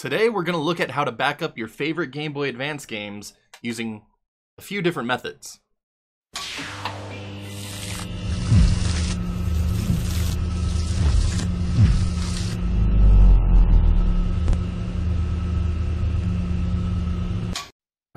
Today we're going to look at how to back up your favorite Game Boy Advance games using a few different methods.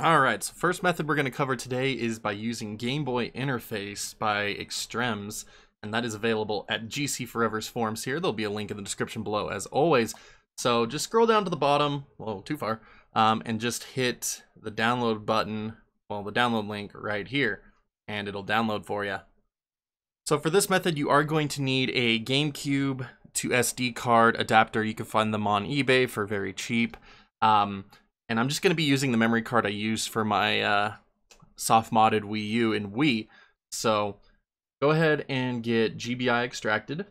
Alright, so first method we're going to cover today is by using Game Boy Interface by Extrems, and that is available at GC Forever's forums here. There'll be a link in the description below as always. So just scroll down to the bottom, whoa, too far, and just hit the download button, well, the download link right here, and it'll download for you. So for this method, you are going to need a GameCube to SD card adapter. You can find them on eBay for very cheap. And I'm just going to be using the memory card I used for my soft modded Wii U and Wii. So go ahead and get GBI extracted.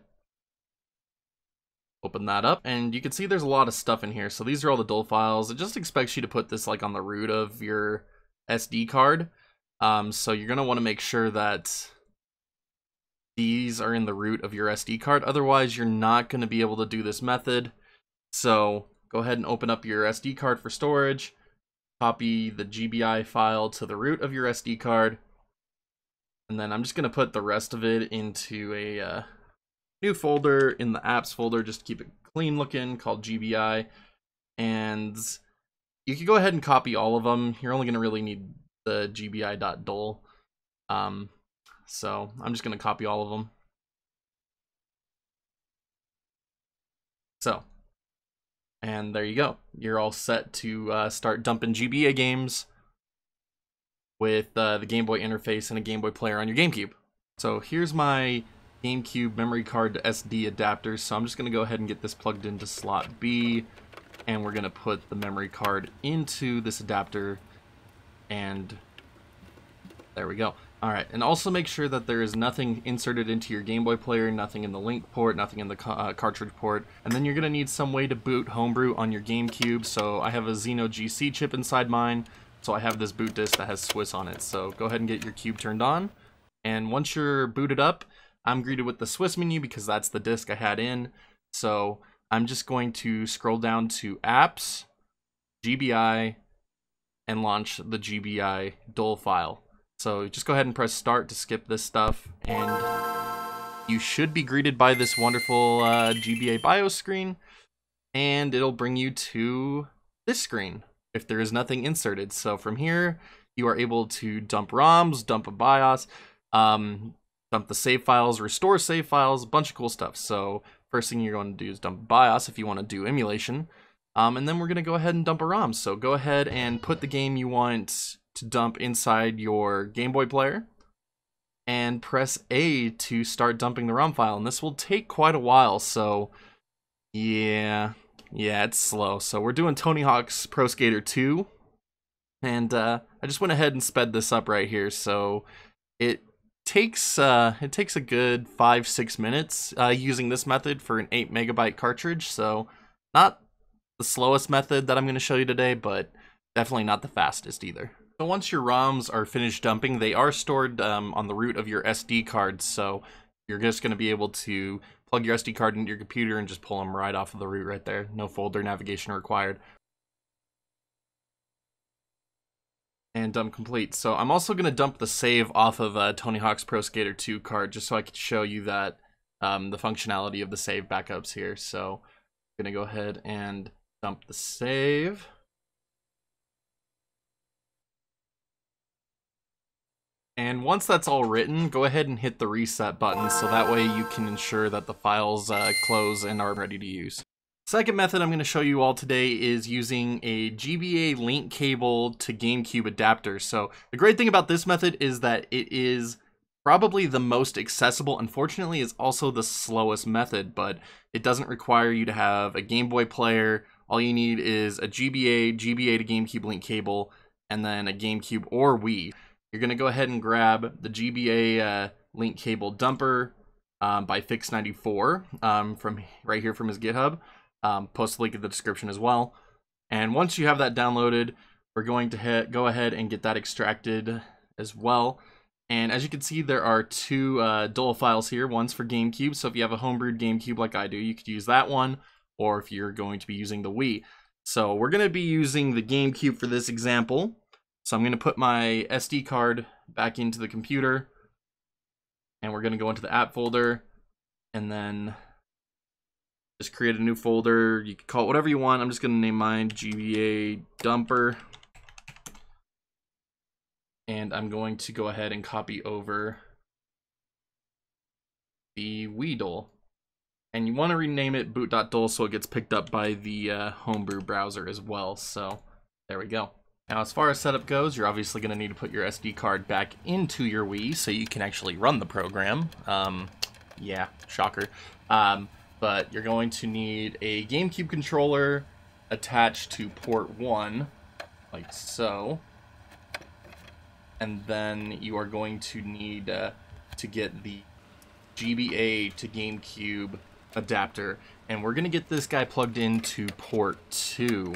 Open that up, and you can see there's a lot of stuff in here. So these are all the DOL files. It just expects you to put this like on the root of your SD card. So you're going to want to make sure that these are in the root of your SD card. Otherwise, you're not going to be able to do this method. So go ahead and open up your SD card for storage, copy the GBI file to the root of your SD card, and then I'm just going to put the rest of it into a new folder in the apps folder just to keep it clean looking, called GBI. And you can go ahead and copy all of them. You're only going to really need the GBI.dol. So I'm just going to copy all of them. So. And there you go. You're all set to start dumping GBA games with the Game Boy Interface and a Game Boy Player on your GameCube. So here's my GameCube memory card to SD adapter. So I'm just going to go ahead and get this plugged into slot B. And we're going to put the memory card into this adapter. And there we go. All right. And also make sure that there is nothing inserted into your Game Boy Player, nothing in the link port, nothing in the cartridge port. And then you're going to need some way to boot homebrew on your GameCube. So I have a Zeno GC chip inside mine. So I have this boot disk that has Swiss on it. So go ahead and get your cube turned on. And once you're booted up, I'm greeted with the Swiss menu because that's the disk I had in. So I'm just going to scroll down to Apps, GBI, and launch the GBI DOL file. So just go ahead and press start to skip this stuff, and you should be greeted by this wonderful GBA BIOS screen, and it'll bring you to this screen if there is nothing inserted. So from here, you are able to dump ROMs, dump a BIOS, dump the save files, restore save files, a bunch of cool stuff. So first thing you're going to do is dump BIOS if you want to do emulation, and then we're going to go ahead and dump a ROM. So go ahead and put the game you want to dump inside your Game Boy Player and press A to start dumping the ROM file. And this will take quite a while, so yeah, it's slow. So we're doing Tony Hawk's Pro Skater 2, and I just went ahead and sped this up right here. So it takes a good 5-6 minutes using this method for an 8 megabyte cartridge. So not the slowest method that I'm going to show you today, but definitely not the fastest either. So once your ROMs are finished dumping, they are stored on the root of your SD card, so you're just going to be able to plug your SD card into your computer and just pull them right off of the root right there. No folder navigation required. And dump complete. So I'm also going to dump the save off of Tony Hawk's Pro Skater 2 card just so I could show you that the functionality of the save backups here. So I'm going to go ahead and dump the save. And once that's all written, go ahead and hit the reset button, so that way you can ensure that the files close and are ready to use. Second method I'm going to show you all today is using a GBA link cable to GameCube adapter. So the great thing about this method is that it is probably the most accessible. Unfortunately, it's also the slowest method, but it doesn't require you to have a Game Boy Player. All you need is a GBA to GameCube link cable, and then a GameCube or Wii. You're going to go ahead and grab the GBA link cable dumper by Fix94 from right here from his GitHub. Post a link in the description as well. And once you have that downloaded, we're going to go ahead and get that extracted as well. And as you can see, there are two DOL files here. One's for GameCube, so if you have a homebrewed GameCube like I do, you could use that one, or if you're going to be using the Wii. So we're going to be using the GameCube for this example. So I'm going to put my SD card back into the computer, and we're going to go into the app folder and then just create a new folder. You can call it whatever you want. I'm just going to name mine GBA Dumper. And I'm going to go ahead and copy over the WeeDle. And you want to rename it boot.dol so it gets picked up by the homebrew browser as well. So there we go. Now, as far as setup goes, you're obviously going to need to put your SD card back into your Wii so you can actually run the program. Yeah, shocker. But you're going to need a GameCube controller attached to port 1, like so. And then you are going to need to get the GBA to GameCube adapter, and we're going to get this guy plugged into port 2,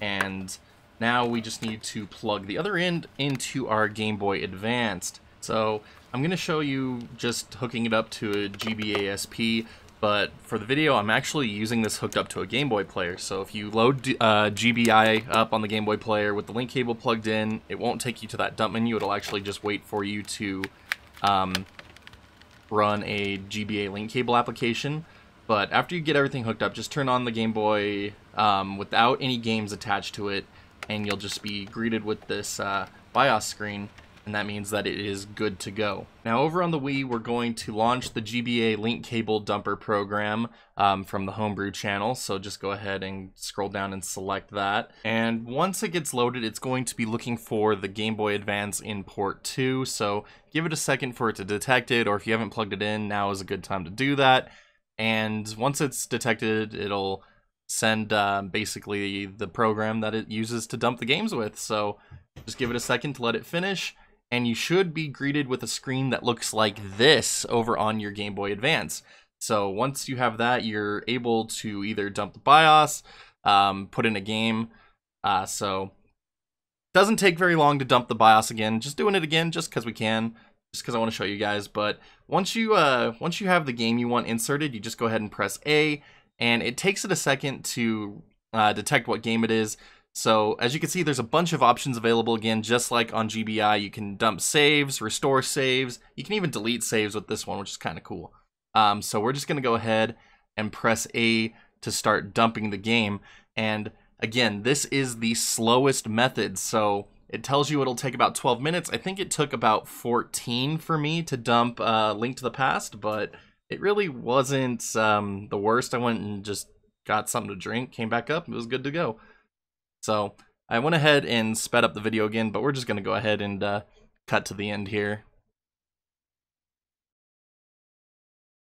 and now we just need to plug the other end into our Game Boy Advanced. So I'm going to show you just hooking it up to a GBA SP, but for the video I'm actually using this hooked up to a Game Boy Player. So if you load GBI up on the Game Boy Player with the link cable plugged in, it won't take you to that dump menu. It'll actually just wait for you to run a GBA link cable application. But after you get everything hooked up, just turn on the Game Boy without any games attached to it, and you'll just be greeted with this BIOS screen, and that means that it is good to go. Now over on the Wii, we're going to launch the GBA link cable dumper program from the homebrew channel, so just go ahead and scroll down and select that. And once it gets loaded, it's going to be looking for the Game Boy Advance in port 2, so give it a second for it to detect it, or if you haven't plugged it in, now is a good time to do that. And once it's detected, it'll send basically the program that it uses to dump the games with. So just give it a second to let it finish, and you should be greeted with a screen that looks like this over on your Game Boy Advance. So once you have that, you're able to either dump the BIOS, put in a game. So it doesn't take very long to dump the BIOS again. Just doing it again just because we can, just because I want to show you guys. But once you have the game you want inserted, you just go ahead and press A, and it takes it a second to detect what game it is. So as you can see, there's a bunch of options available again, just like on GBI. You can dump saves, restore saves. You can even delete saves with this one, which is kind of cool. So we're just going to go ahead and press A to start dumping the game. And again, this is the slowest method. So it tells you it'll take about 12 minutes. I think it took about 14 for me to dump Link to the Past, but it really wasn't the worst. I went and just got something to drink, came back up, and it was good to go. So I went ahead and sped up the video again, but we're just going to go ahead and cut to the end here.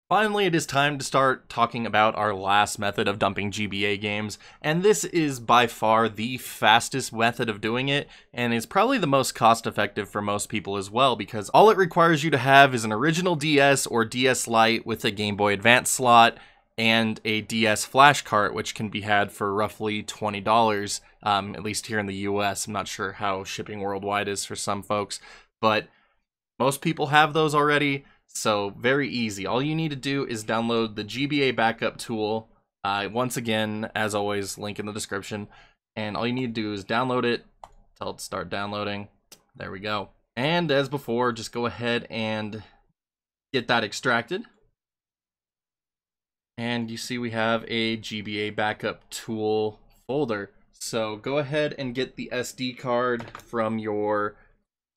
Finally, it is time to start talking about our last method of dumping GBA games, and this is by far the fastest method of doing it, and is probably the most cost effective for most people as well, because all it requires you to have is an original DS or DS Lite with a Game Boy Advance slot, and a DS flash cart, which can be had for roughly $20, at least here in the US. I'm not sure how shipping worldwide is for some folks, but most people have those already, so very easy. All you need to do is download the GBA backup tool. Once again, as always, link in the description. And all you need to do is download it, tell it to start downloading. There we go. And as before, just go ahead and get that extracted. And you see we have a GBA backup tool folder. So go ahead and get the SD card from your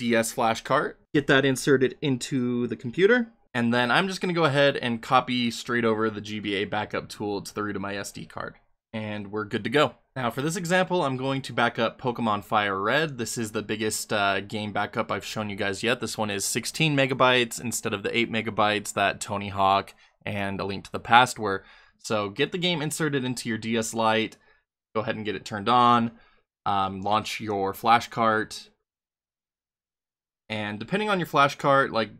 DS flash cart. Get that inserted into the computer. And then I'm just going to go ahead and copy straight over the GBA backup tool to the root of my SD card. And we're good to go. Now for this example, I'm going to back up Pokemon Fire Red. This is the biggest game backup I've shown you guys yet. This one is 16 megabytes instead of the 8 megabytes that Tony Hawk and A Link to the Past were. So get the game inserted into your DS Lite, go ahead and get it turned on, launch your flash cart, and depending on your flash cart, like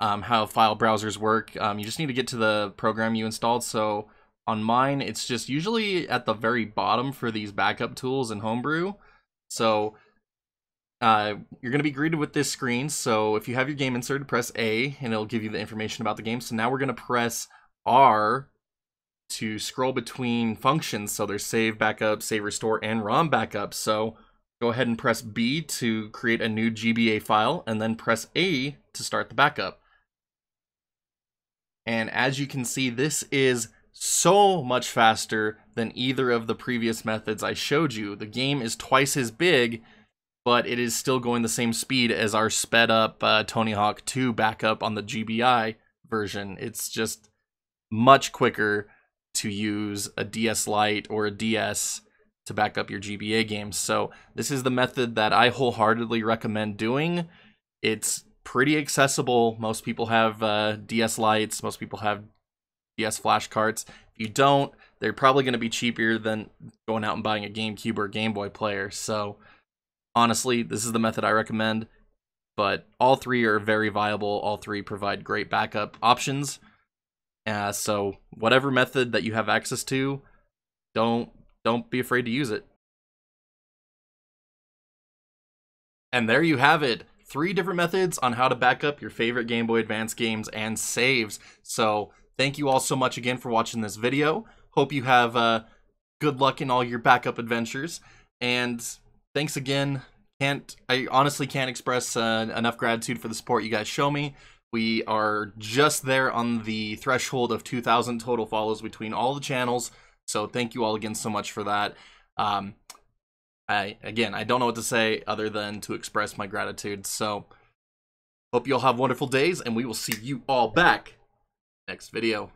how file browsers work, you just need to get to the program you installed. So on mine, it's just usually at the very bottom for these backup tools in Homebrew. So you're going to be greeted with this screen. So if you have your game inserted, press A, and it'll give you the information about the game. So now we're going to press R to scroll between functions. So there's save backup, save restore, and ROM backup. So go ahead and press B to create a new GBA file, and then press A to start the backup. And as you can see, this is so much faster than either of the previous methods I showed you. The game is twice as big, but it is still going the same speed as our sped up Tony Hawk 2 backup on the GBI version. It's just much quicker to use a DS Lite or a DS to back up your GBA games. So this is the method that I wholeheartedly recommend doing. It's pretty accessible. Most people have DS Lites. Most people have DS flash carts. If you don't, they're probably going to be cheaper than going out and buying a GameCube or a Game Boy Player. So honestly, this is the method I recommend, but all three are very viable. All three provide great backup options. So whatever method that you have access to, don't be afraid to use it. And there you have it. 3 different methods on how to back up your favorite Game Boy Advance games and saves. So thank you all so much again for watching this video. Hope you have good luck in all your backup adventures. And thanks again. I honestly can't express enough gratitude for the support you guys show me. We are just there on the threshold of 2,000 total follows between all the channels. So thank you all again so much for that. I don't know what to say other than to express my gratitude. So hope you all have wonderful days, and we will see you all back next video.